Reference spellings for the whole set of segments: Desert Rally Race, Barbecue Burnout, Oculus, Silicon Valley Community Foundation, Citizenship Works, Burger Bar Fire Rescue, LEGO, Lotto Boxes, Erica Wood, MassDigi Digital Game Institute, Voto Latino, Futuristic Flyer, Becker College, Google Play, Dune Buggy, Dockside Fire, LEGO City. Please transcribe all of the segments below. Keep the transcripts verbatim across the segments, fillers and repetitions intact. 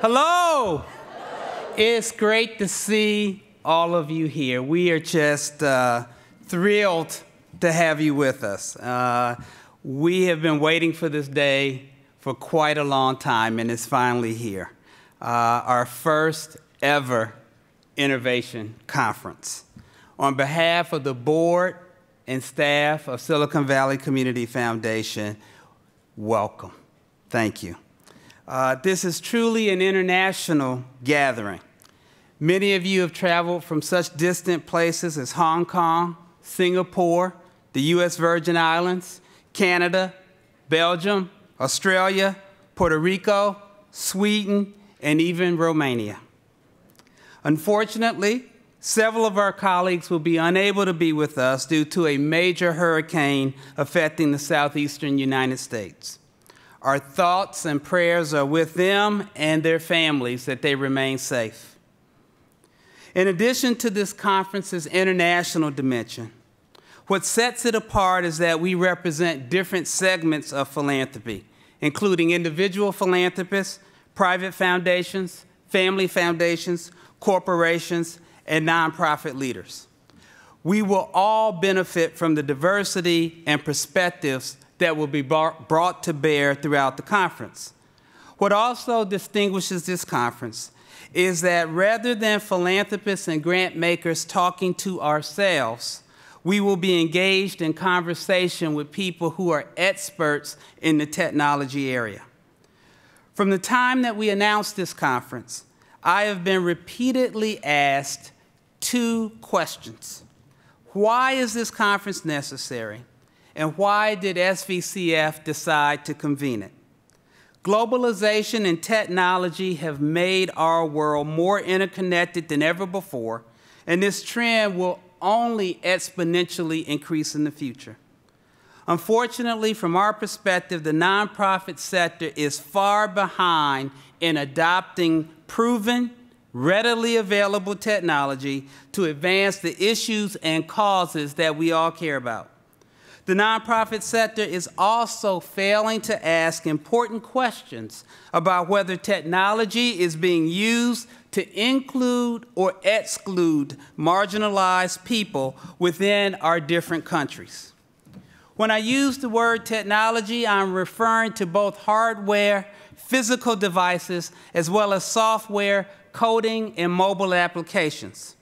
Hello. It's great to see all of you here. We are just uh, thrilled to have you with us. Uh, we have been waiting for this day for quite a long time, and it's finally here. Uh, our first ever innovation conference. On behalf of the board and staff of Silicon Valley Community Foundation, welcome. Thank you. Uh, this is truly an international gathering. Many of you have traveled from such distant places as Hong Kong, Singapore, the U S Virgin Islands, Canada, Belgium, Australia, Puerto Rico, Sweden, and even Romania. Unfortunately, several of our colleagues will be unable to be with us due to a major hurricane affecting the southeastern United States. Our thoughts and prayers are with them and their families that they remain safe. In addition to this conference's international dimension, what sets it apart is that we represent different segments of philanthropy, including individual philanthropists, private foundations, family foundations, corporations, and nonprofit leaders. We will all benefit from the diversity and perspectives that will be brought to bear throughout the conference. What also distinguishes this conference is that rather than philanthropists and grant makers talking to ourselves, we will be engaged in conversation with people who are experts in the technology area. From the time that we announced this conference, I have been repeatedly asked two questions. Why is this conference necessary? And why did S V C F decide to convene it? Globalization and technology have made our world more interconnected than ever before, and this trend will only exponentially increase in the future. Unfortunately, from our perspective, the nonprofit sector is far behind in adopting proven, readily available technology to advance the issues and causes that we all care about. The nonprofit sector is also failing to ask important questions about whether technology is being used to include or exclude marginalized people within our different countries. When I use the word technology, I'm referring to both hardware, physical devices, as well as software, coding, and mobile applications.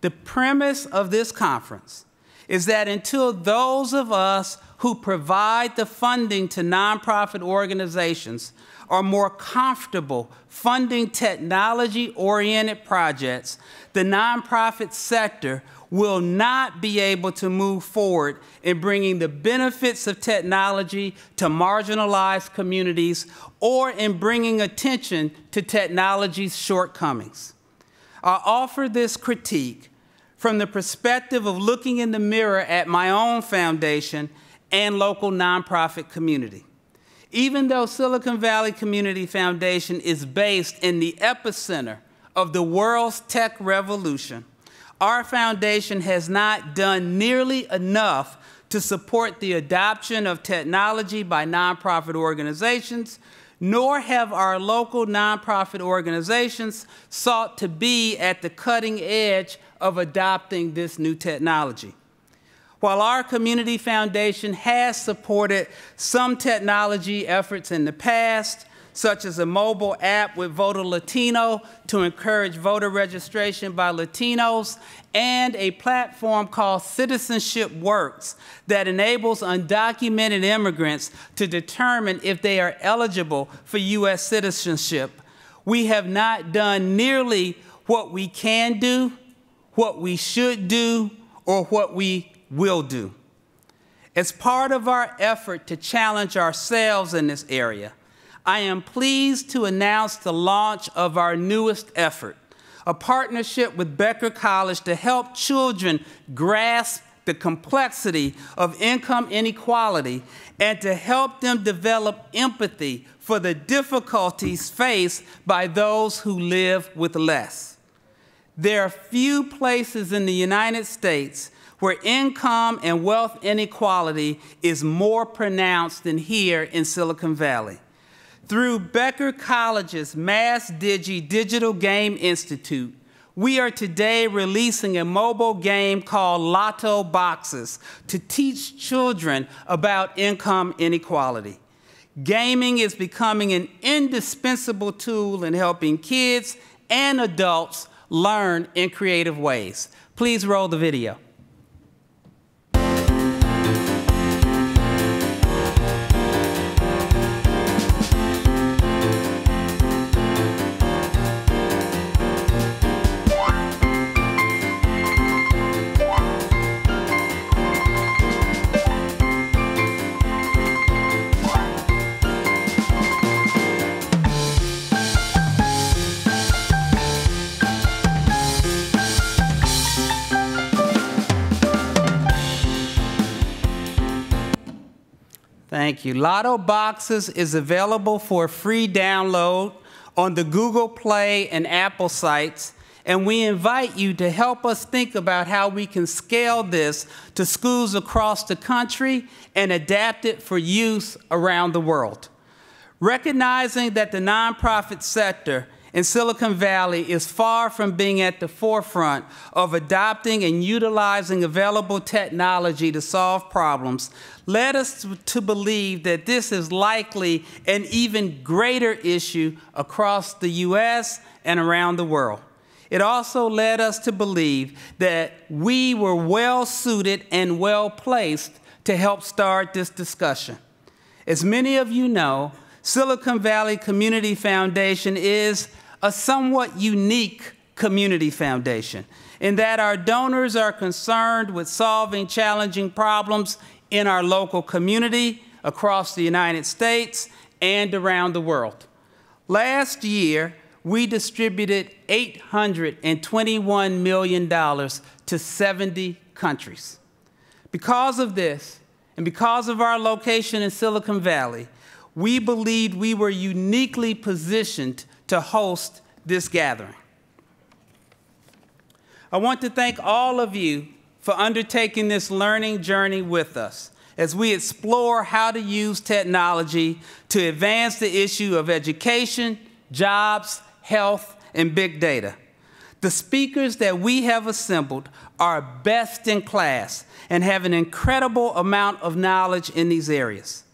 The premise of this conference is that until those of us who provide the funding to nonprofit organizations are more comfortable funding technology-oriented projects, the nonprofit sector will not be able to move forward in bringing the benefits of technology to marginalized communities or in bringing attention to technology's shortcomings. I offer this critique from the perspective of looking in the mirror at my own foundation and local nonprofit community. Even though Silicon Valley Community Foundation is based in the epicenter of the world's tech revolution, our foundation has not done nearly enough to support the adoption of technology by nonprofit organizations, nor have our local nonprofit organizations sought to be at the cutting edge of adopting this new technology. While our community foundation has supported some technology efforts in the past, such as a mobile app with Voto Latino to encourage voter registration by Latinos, and a platform called Citizenship Works that enables undocumented immigrants to determine if they are eligible for U S citizenship, we have not done nearly what we can do, what we should do, or what we will do. As part of our effort to challenge ourselves in this area, I am pleased to announce the launch of our newest effort, a partnership with Becker College to help children grasp the complexity of income inequality and to help them develop empathy for the difficulties faced by those who live with less. There are few places in the United States where income and wealth inequality is more pronounced than here in Silicon Valley. Through Becker College's MassDigi Digital Game Institute, we are today releasing a mobile game called Lotto Boxes to teach children about income inequality. Gaming is becoming an indispensable tool in helping kids and adults learn in creative ways. Please roll the video. Thank you. Lotto Boxes is available for free download on the Google Play and Apple sites, and we invite you to help us think about how we can scale this to schools across the country and adapt it for use around the world. Recognizing that the nonprofit sector in Silicon Valley is far from being at the forefront of adopting and utilizing available technology to solve problems, led us to believe that this is likely an even greater issue across the U S and around the world. It also led us to believe that we were well-suited and well-placed to help start this discussion. As many of you know, Silicon Valley Community Foundation is a somewhat unique community foundation in that our donors are concerned with solving challenging problems in our local community, across the United States, and around the world. Last year, we distributed eight hundred twenty-one million dollars to seventy countries. Because of this, and because of our location in Silicon Valley, we believed we were uniquely positioned to host this gathering. I want to thank all of you for undertaking this learning journey with us as we explore how to use technology to advance the issue of education, jobs, health, and big data. The speakers that we have assembled are best in class and have an incredible amount of knowledge in these areas.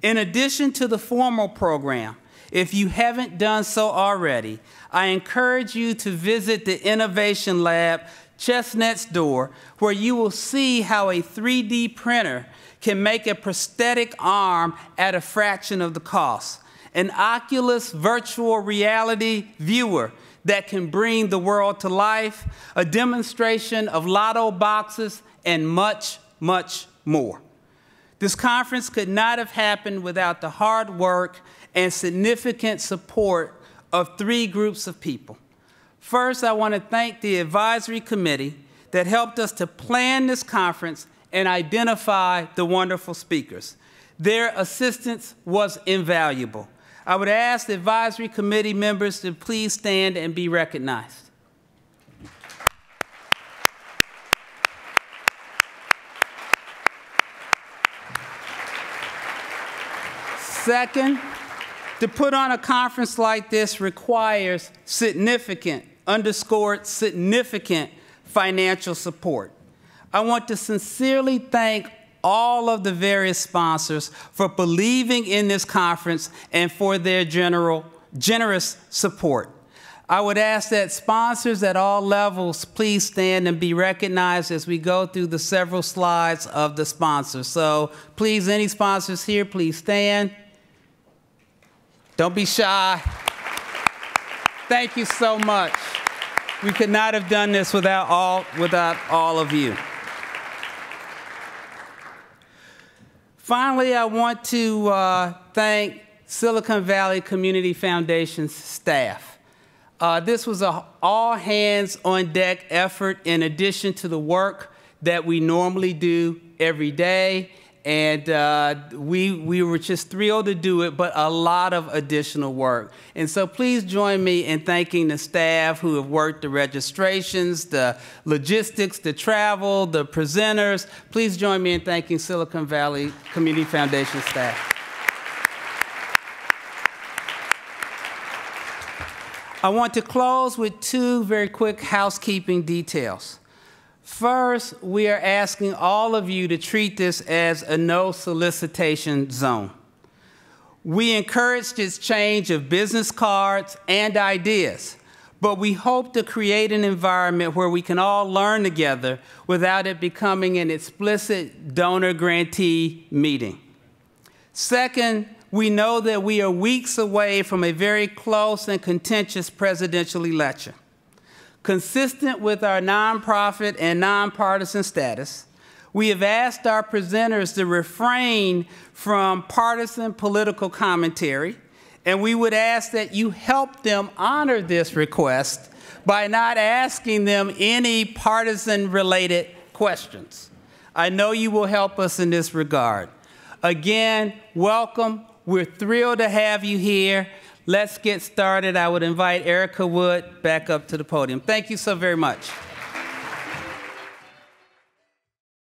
In addition to the formal program, if you haven't done so already, I encourage you to visit the Innovation Lab Chestnut's Door, where you will see how a three D printer can make a prosthetic arm at a fraction of the cost, an Oculus virtual reality viewer that can bring the world to life, a demonstration of Lotto Boxes, and much, much more. This conference could not have happened without the hard work and significant support of three groups of people. First, I want to thank the advisory committee that helped us to plan this conference and identify the wonderful speakers. Their assistance was invaluable. I would ask the advisory committee members to please stand and be recognized. Second, to put on a conference like this requires significant, underscored significant financial support. I want to sincerely thank all of the various sponsors for believing in this conference and for their general, generous support. I would ask that sponsors at all levels please stand and be recognized as we go through the several slides of the sponsors. So please, any sponsors here, please stand. Don't be shy. Thank you so much. We could not have done this without all, without all of you. Finally, I want to uh, thank Silicon Valley Community Foundation's staff. Uh, this was an all-hands-on-deck effort in addition to the work that we normally do every day. And uh, we, we were just thrilled to do it, but a lot of additional work. And so please join me in thanking the staff who have worked the registrations, the logistics, the travel, the presenters. Please join me in thanking Silicon Valley Community Foundation staff. I want to close with two very quick housekeeping details. First, we are asking all of you to treat this as a no solicitation zone. We encourage this change of business cards and ideas, but we hope to create an environment where we can all learn together without it becoming an explicit donor-grantee meeting. Second, we know that we are weeks away from a very close and contentious presidential election. Consistent with our nonprofit and nonpartisan status, we have asked our presenters to refrain from partisan political commentary, and we would ask that you help them honor this request by not asking them any partisan-related questions. I know you will help us in this regard. Again, welcome. We're thrilled to have you here. Let's get started. I would invite Erica Wood back up to the podium. Thank you so very much.